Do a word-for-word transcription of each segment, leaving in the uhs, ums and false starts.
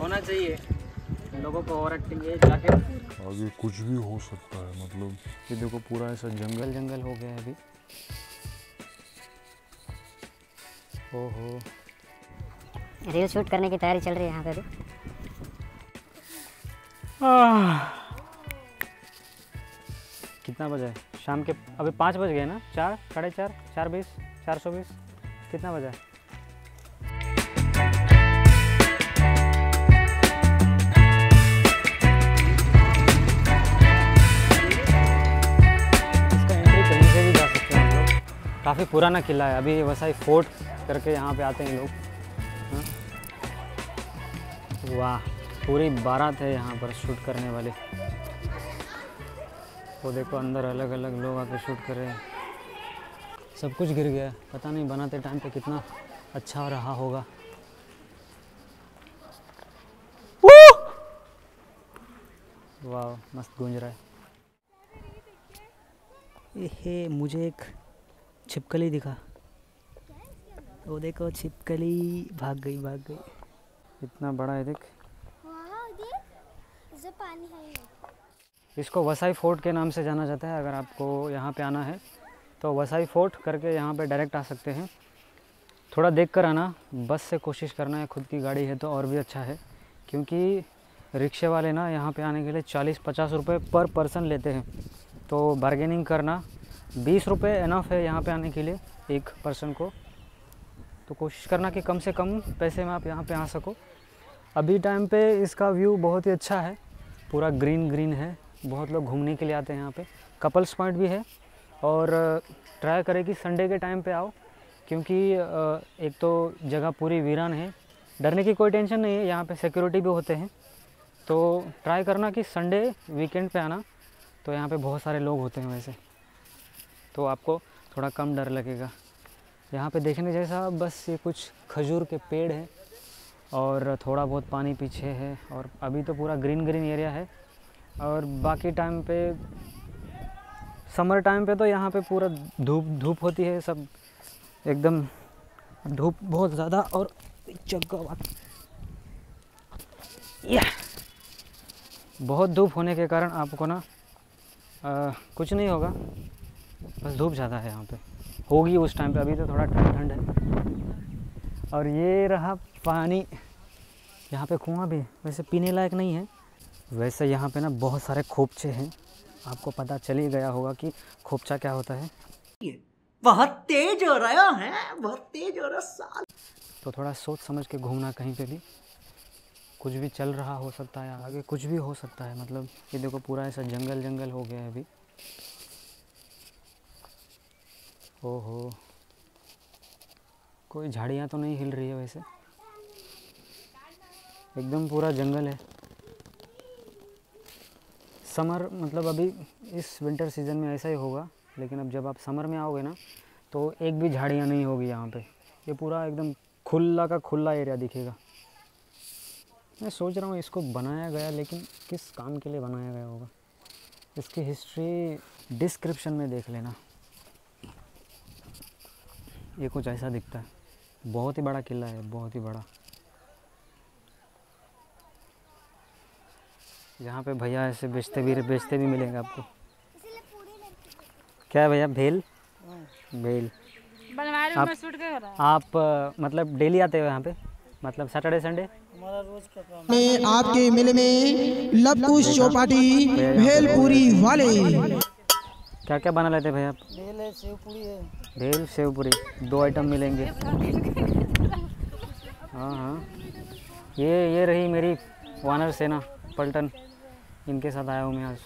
होना चाहिए लोगों को, ओवर एक्टिंग ये जाके आगे कुछ भी हो सकता है। मतलब ये देखो पूरा ऐसा जंगल जंगल हो गया है अभी। ओहो रील शूट करने की तैयारी चल रही है यहाँ पे भी। कितना बजा है शाम के? अभी पाँच बज गए ना, चार साढ़े चार चार बीस चार सौ बीस कितना बजा है? काफ़ी पुराना किला है, अभी वसाई फोर्ट करके यहाँ पे आते हैं लोग। वाह पूरी बारात है यहाँ पर शूट करने वाली। वो देखो अंदर अलग अलग लोग आके शूट कर रहे हैं। सब कुछ गिर गया, पता नहीं बनाते टाइम पे कितना अच्छा रहा होगा। वाह मस्त गूंज रहा है। ये मुझे एक छिपकली दिखा, वो देखो छिपकली भाग गई भाग गई। इतना बड़ा है देख, जो पानी है। इसको वसाई फोर्ट के नाम से जाना जाता है। अगर आपको यहाँ पे आना है तो वसाई फोर्ट करके यहाँ पे डायरेक्ट आ सकते हैं। थोड़ा देख कर आना, बस से कोशिश करना है, खुद की गाड़ी है तो और भी अच्छा है, क्योंकि रिक्शे वाले ना यहाँ पे आने के लिए चालीस पचास रुपये पर पर्सन लेते हैं। तो बार्गेनिंग करना, बीस रुपये एनफ है यहाँ पे आने के लिए एक पर्सन को। तो कोशिश करना कि कम से कम पैसे में आप यहाँ पे आ सको। अभी टाइम पे इसका व्यू बहुत ही अच्छा है, पूरा ग्रीन ग्रीन है। बहुत लोग घूमने के लिए आते हैं यहाँ पे। कपल्स पॉइंट भी है, और ट्राई करें कि संडे के टाइम पे आओ, क्योंकि एक तो जगह पूरी वीरान है, डरने की कोई टेंशन नहीं है, यहाँ पर सिक्योरिटी भी होते हैं। तो ट्राई करना कि संडे वीकेंड पर आना, तो यहाँ पर बहुत सारे लोग होते हैं वैसे, तो आपको थोड़ा कम डर लगेगा। यहाँ पे देखने जैसा बस ये कुछ खजूर के पेड़ हैं, और थोड़ा बहुत पानी पीछे है, और अभी तो पूरा ग्रीन ग्रीन एरिया है। और बाकी टाइम पे समर टाइम पे तो यहाँ पे पूरा धूप धूप होती है, सब एकदम धूप बहुत ज़्यादा। और या बहुत धूप होने के कारण आपको ना आ, कुछ नहीं होगा, बस धूप ज़्यादा है यहाँ पे होगी उस टाइम पे। अभी तो थोड़ा ठंड ठंड है। और ये रहा पानी, यहाँ पे कुआं भी वैसे पीने लायक नहीं है। वैसे यहाँ पे ना बहुत सारे खोपचे हैं, आपको पता चल ही गया होगा कि खोपचा क्या होता है। बहुत तेज हो रहा है, बहुत तेज हो रहा साल। तो थोड़ा सोच समझ के घूमना, कहीं पे भी कुछ भी चल रहा हो सकता है, आगे कुछ भी हो सकता है। मतलब ये देखो पूरा ऐसा जंगल जंगल हो गया है अभी। ओहो कोई झाड़ियाँ तो नहीं हिल रही है, वैसे एकदम पूरा जंगल है। समर मतलब अभी इस विंटर सीज़न में ऐसा ही होगा, लेकिन अब जब आप समर में आओगे ना तो एक भी झाड़ियाँ नहीं होगी यहाँ पे। ये पूरा एकदम खुला का खुला एरिया दिखेगा। मैं सोच रहा हूँ इसको बनाया गया, लेकिन किस काम के लिए बनाया गया होगा इसकी हिस्ट्री डिस्क्रिप्शन में देख लेना। ये कुछ ऐसा दिखता है, बहुत ही बड़ा किला है, बहुत ही बड़ा। यहाँ पे भैया ऐसे बेचते भी बेचते भी मिलेंगे आपको। क्या है भैया? भेल भेल आप, आप मतलब डेली आते हो यहाँ पे? मतलब सैटरडे संडे में आपके मिल में लबकुश चौपाटी भेलपुरी वाले क्या क्या बना लेते हैं भैया आप? भेल है, सेव पूरी है। भेल सेव पूरी दो आइटम मिलेंगे। हाँ हाँ ये ये रही मेरी वानर सेना पलटन, इनके साथ आया हूँ मैं आज।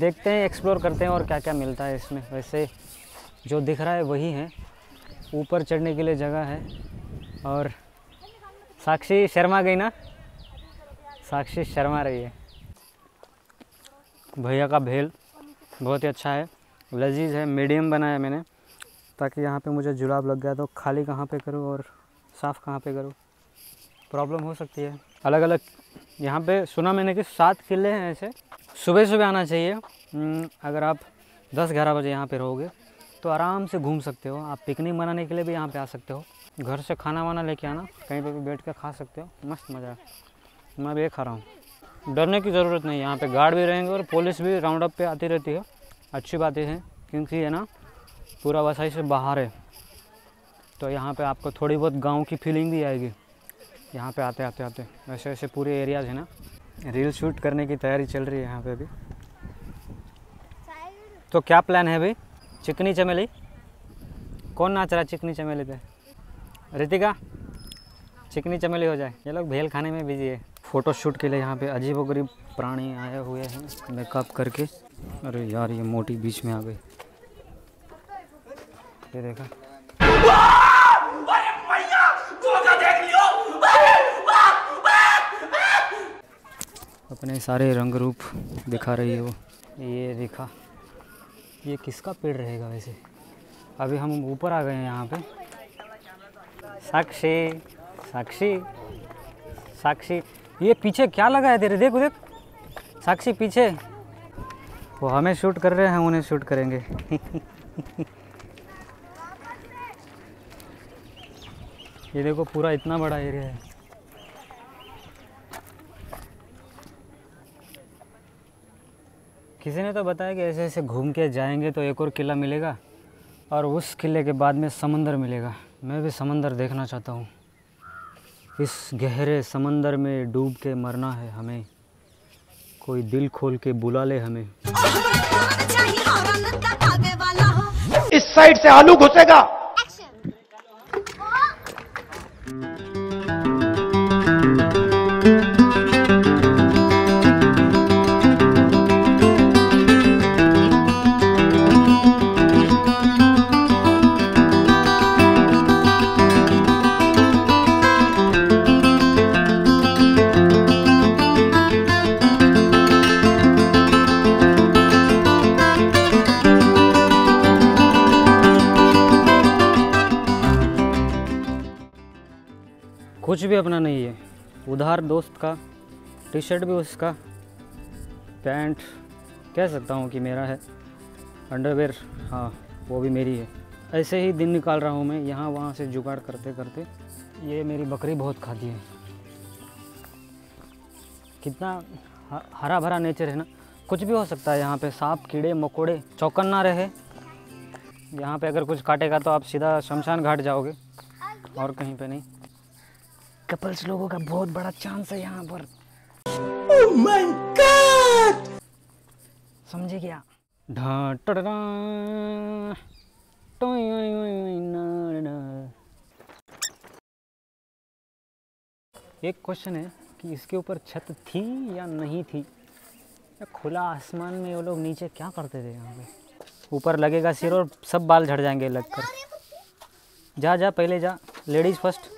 देखते हैं, एक्सप्लोर करते हैं और क्या क्या मिलता है इसमें। वैसे जो दिख रहा है वही है, ऊपर चढ़ने के लिए जगह है। और साक्षी शर्मा गई ना, साक्षी शर्मा रही है। भैया का भेल बहुत ही अच्छा है, लजीज है, मीडियम बनाया मैंने, ताकि यहाँ पे मुझे जुलाब लग गया तो खाली कहाँ पे करूँ और साफ़ कहाँ पे करूँ, प्रॉब्लम हो सकती है। अलग अलग यहाँ पे सुना मैंने कि सात किले हैं ऐसे। सुबह सुबह आना चाहिए, अगर आप दस ग्यारह बजे यहाँ पे रहोगे तो आराम से घूम सकते हो। आप पिकनिक मनाने के लिए भी यहाँ पर आ सकते हो, घर से खाना वाना लेके आना, कहीं पर भी बैठ कर खा सकते हो, मस्त मज़ा। मैं भी खा रहा हूँ। डरने की ज़रूरत नहीं, यहाँ पे गार्ड भी रहेंगे और पुलिस भी राउंड अप पे आती रहती है। अच्छी बात है क्योंकि ये ना पूरा वसाई से बाहर है, तो यहाँ पे आपको थोड़ी बहुत गांव की फीलिंग भी आएगी यहाँ पे आते आते आते। वैसे वैसे पूरे एरियाज है ना, रील शूट करने की तैयारी चल रही है यहाँ पे अभी। तो क्या प्लान है भाई? चिकनी चमेली, कौन नाच रहा चिकनी चमेली पे? रितिका चिकनी चमेली हो जाए। ये लोग भेल खाने में बिजी है। फ़ोटोशूट के लिए यहाँ पे अजीबोगरीब प्राणी आए हुए हैं मेकअप करके। अरे यार ये मोटी बीच में आ गई, ये देखा। अपने सारे रंग रूप दिखा रही है वो। ये देखा, ये किसका पेड़ रहेगा वैसे? अभी हम ऊपर आ गए हैं यहाँ पे। साक्षी साक्षी साक्षी, ये पीछे क्या लगा है तेरे? देखो देख साक्षी पीछे। वो हमें शूट कर रहे हैं, हम उन्हें शूट करेंगे। ये देखो पूरा इतना बड़ा एरिया है। किसी ने तो बताया कि ऐसे ऐसे घूम के जाएंगे तो एक और किला मिलेगा और उस किले के बाद में समंदर मिलेगा। मैं भी समंदर देखना चाहता हूँ। इस गहरे समंदर में डूब के मरना है हमें, कोई दिल खोल के बुला ले हमें। इस साइड से आलू घुसेगा। कुछ भी अपना नहीं है, उधार दोस्त का टी शर्ट भी उसका, पैंट कह सकता हूँ कि मेरा है, अंडरवेयर हाँ वो भी मेरी है। ऐसे ही दिन निकाल रहा हूँ मैं यहाँ वहाँ से जुगाड़ करते करते। ये मेरी बकरी बहुत खाती है। कितना हरा भरा नेचर है ना, कुछ भी हो सकता है यहाँ पे। सांप कीड़े मकोड़े, चौकन्ना रहे। यहाँ पे अगर कुछ काटेगा तो आप सीधा शमशान घाट जाओगे और कहीं पे नहीं। कपल्स लोगों का बहुत बड़ा चांस है यहाँ पर। Oh my God! समझे क्या? एक क्वेश्चन है कि इसके ऊपर छत थी या नहीं थी, या खुला आसमान में वो लोग नीचे क्या करते थे यहाँ पे? ऊपर लगेगा सिर और सब बाल झड़ जाएंगे लगकर। जा जा पहले जा, लेडीज फर्स्ट।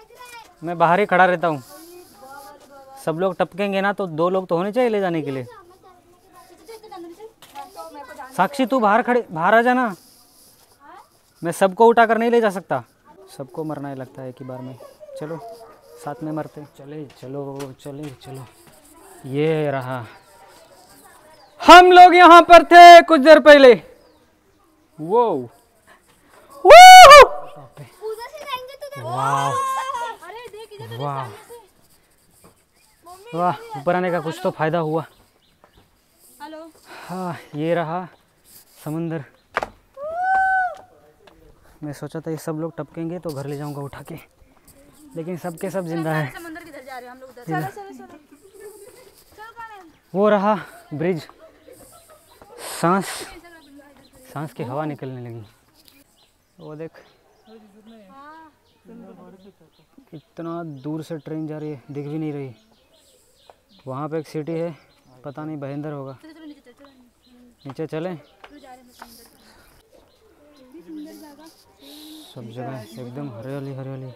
मैं बाहर ही खड़ा रहता हूँ, सब लोग टपकेंगे ना तो दो लोग तो होने चाहिए ले जाने के लिए। साक्षी तू बाहर खड़े, बाहर आ जाना। मैं सबको उठा कर नहीं ले जा सकता, सबको मरना ही लगता है एक ही बार में। चलो साथ में मरते, चले चलो चले चलो। ये रहा, हम लोग यहाँ पर थे कुछ देर पहले। वो वाह वाह वाह, ऊपर आने का कुछ तो फायदा हुआ। हेलो हाँ, ये रहा समंदर। मैं सोचा था ये सब लोग टपकेंगे तो घर ले जाऊंगा उठा के, लेकिन सब के सब जिंदा है। वो रहा ब्रिज। सांस सांस की हवा निकलने लगी। वो देख कितना दूर से ट्रेन जा रही है, दिख भी नहीं रही। वहाँ पे एक सिटी है, पता नहीं बहेंद्र होगा। नीचे चलें। सब जगह एकदम हरियाली हरियाली।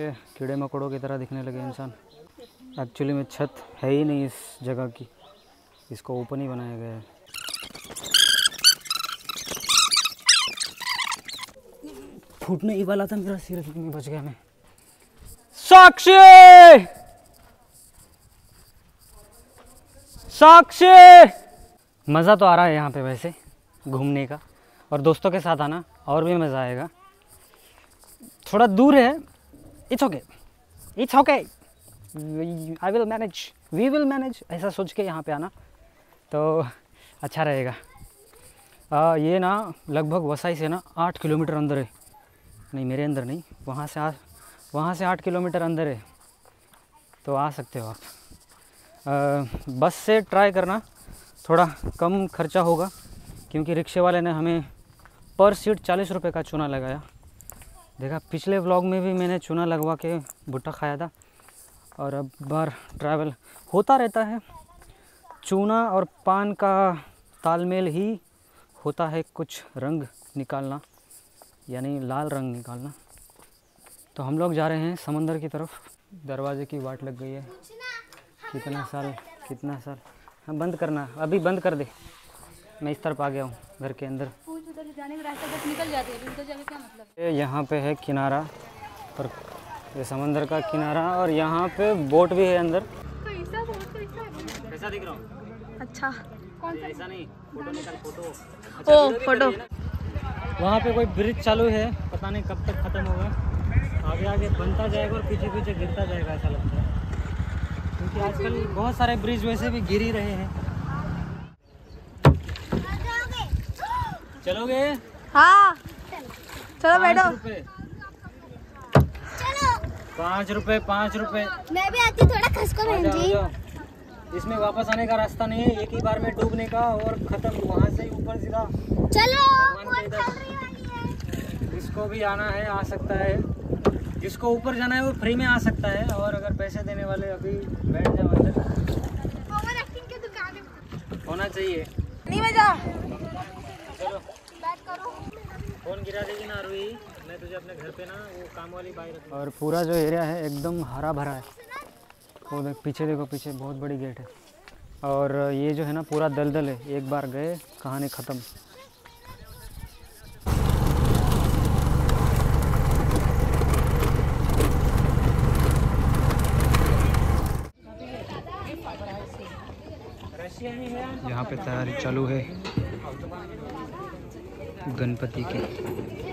ये कीड़े मकोड़ों की तरह दिखने लगे इंसान। एक्चुअली में छत है ही नहीं इस जगह की, इसको ओपन ही बनाया गया है। फूटने ही वाला था मेरा सिर, में बच गया मैं। साक्षी साक्षी, मज़ा तो आ रहा है यहाँ पे वैसे घूमने का, और दोस्तों के साथ आना और भी मज़ा आएगा। थोड़ा दूर है, it's okay it's okay I will manage we will manage, ऐसा सोच के यहाँ पे आना तो अच्छा रहेगा। आ, ये ना लगभग वसाई से ना आठ किलोमीटर अंदर है, नहीं मेरे अंदर नहीं, वहाँ से आ वहाँ से आठ किलोमीटर अंदर है, तो आ सकते हो आप। आ, बस से ट्राई करना, थोड़ा कम खर्चा होगा क्योंकि रिक्शे वाले ने हमें पर सीट चालीस रुपये का चूना लगाया। देखा पिछले व्लॉग में भी मैंने चूना लगवा के भुट्टा खाया था, और अब बार ट्रैवल होता रहता है, चूना और पान का तालमेल ही होता है कुछ रंग निकालना, यानी लाल रंग निकालना। तो हम लोग जा रहे हैं समंदर की तरफ, दरवाजे की वाट लग गई है। कितना साल कितना साल हाँ बंद करना, अभी बंद कर दे, मैं इस तरफ आ गया हूँ घर के अंदर। यहाँ पे है किनारा, पर ये समंदर का किनारा, और यहाँ पे बोट भी है अंदर। कैसा दिख रहा हूँ? अच्छा, कौन सा? ऐसा नहीं, फोटो निकाल, फोटो। ओ फोटो। वहाँ पे कोई ब्रिज चालू है, पता नहीं कब तक खत्म होगा। आगे आगे बनता जाएगा और पीछे पीछे गिरता जाएगा, ऐसा लगता है, क्योंकि आजकल बहुत सारे ब्रिज वैसे भी गिर ही रहे हैं। चलोगे? हाँ चलो बैठो। पाँच रुपए पाँच रुपए मैं भी आती, थोड़ा खसको बहन जी। इसमें वापस आने का रास्ता नहीं है, एक ही बार में डूबने का और खत्म, वहाँ से ऊपर सीधा। चलो जिसको भी आना है आ सकता है, जिसको ऊपर जाना है वो फ्री में आ सकता है, और अगर पैसे देने वाले अभी बैठ जाओ, होना चाहिए। कौन गिरा देगी ना रुई, मैं तुझे अपने घर पे ना वो काम वाली बाई रखूंगा। और पूरा जो एरिया है एकदम हरा भरा है, वो देख पीछे देखो, पीछे बहुत बड़ी गेट है। और ये जो है ना पूरा दलदल है, एक बार गए कहानी ख़त्म। यहाँ पे तैयारी चालू है गणपति के।